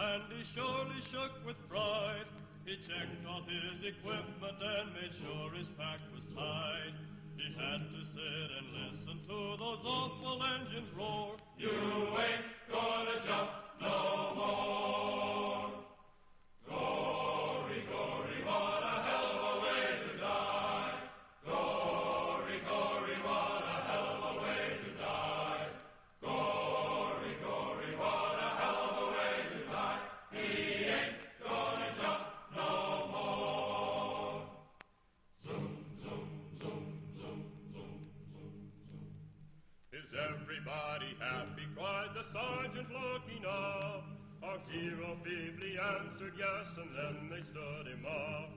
Randy surely shook with pride. He checked all his equipment and made sure his pack was tight. He had to sit and listen to those awful engines roar. You ain't gonna jump no more. Glory, glory, what a hell of a way to die. Glory, glory, what a hell of a way to die. Glory, glory, what a hell of a way to die. He ain't gonna jump no more. Zoom, zoom, zoom, zoom, zoom, zoom, zoom. Is everybody happy? Cried the sergeant, looking up. Our hero feebly answered yes, and then they stood him up.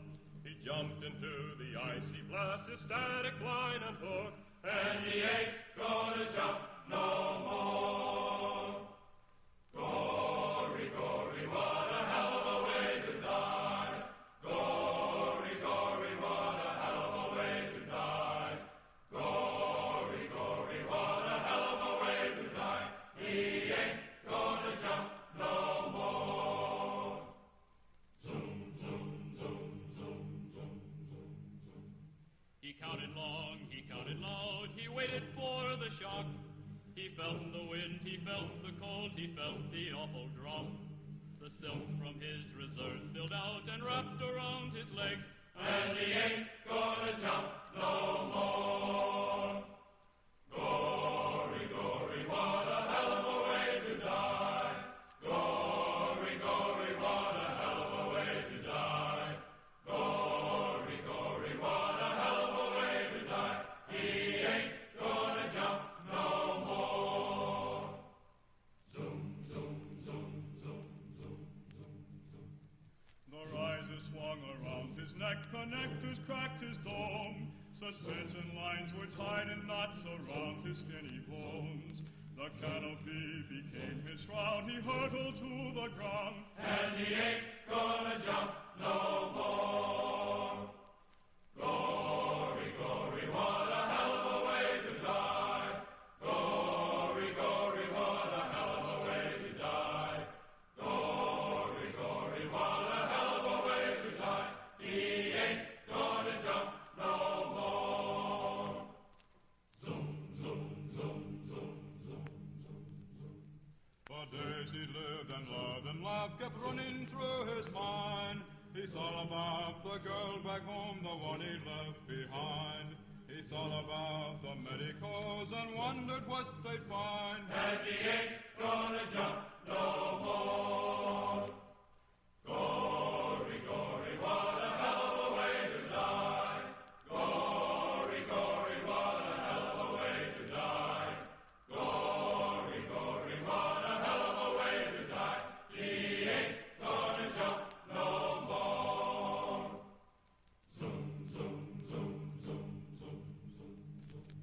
He jumped into the icy blast, his static line and hook, and he ain't gonna jump no more. Glory, glory, what a hell of a way to die. Glory, glory, what a hell of a way to die. Glory, glory, what a hell of a way to die. He ain't gonna jump no more. Zoom, zoom, zoom, zoom, zoom, zoom, zoom. He counted long, he waited for the shock. He felt the wind, he felt the cold, he felt the awful drop. The silk from his reserves spilled out and wrapped around his legs, and he ain't gonna jump no more. Glory, glory, what a hell of a way to die. Glory, glory, what a hell of a way to die. Glory, glory, what a hell of a way to die. He ain't gonna jump no more. Zoom, zoom, zoom, zoom, zoom, zoom, zoom. The riser swung around his neck, connectors cracked his dome. Suspension lines were tied in knots around his skinny bones. The canopy became his shroud, he hurtled to the ground, and he ain't gonna jump no more. Glory, glory, what a hell of a way to die. Glory, glory, what a hell of a way to die. Glory, glory, what a hell of a way to die. He ain't gonna jump no more. Zoom, zoom, zoom, zoom, zoom, zoom, zoom. For days he lived and loved, and love kept running through his mind. He thought about the girl back home, the one he left behind. He thought about the medicos and wondered what they'd find. And he ain't gonna jump no more. Glory, glory, what a hell of a way to die. Glory, glory, what a hell of a way to die. Glory, glory, what a hell of a way to die. He ain't gonna jump no more. Zoom, zoom, zoom, zoom, zoom, zoom, zoom.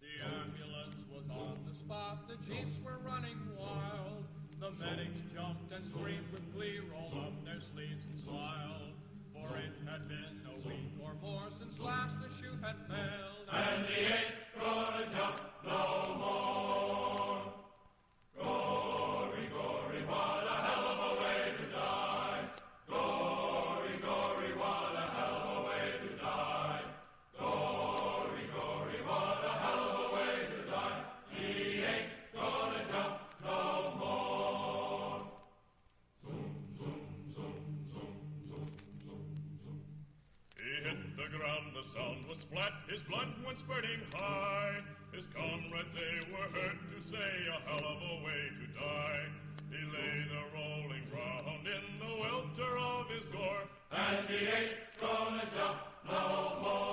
The ambulance was on the spot, the jeeps were running wild. The medics jumped and screamed with glee, rolled up their sleeves and smiled. For it had been a week or more since last the chute had failed, and he ain't gonna jump no more. Glory, glory, what a hell of a way to die. Glory, glory, what a hell of a way to die. Glory, glory, what a hell of a way to die. He ain't gonna jump no more. Zoom, zoom, zoom, zoom, zoom, zoom, zoom. He hit the ground, the sound was flat, his blood went spurting high. His comrades, they were heard to say, a hell of a way to die. He lay the rolling ground in the welter of his gore, and he ain't gonna jump no more.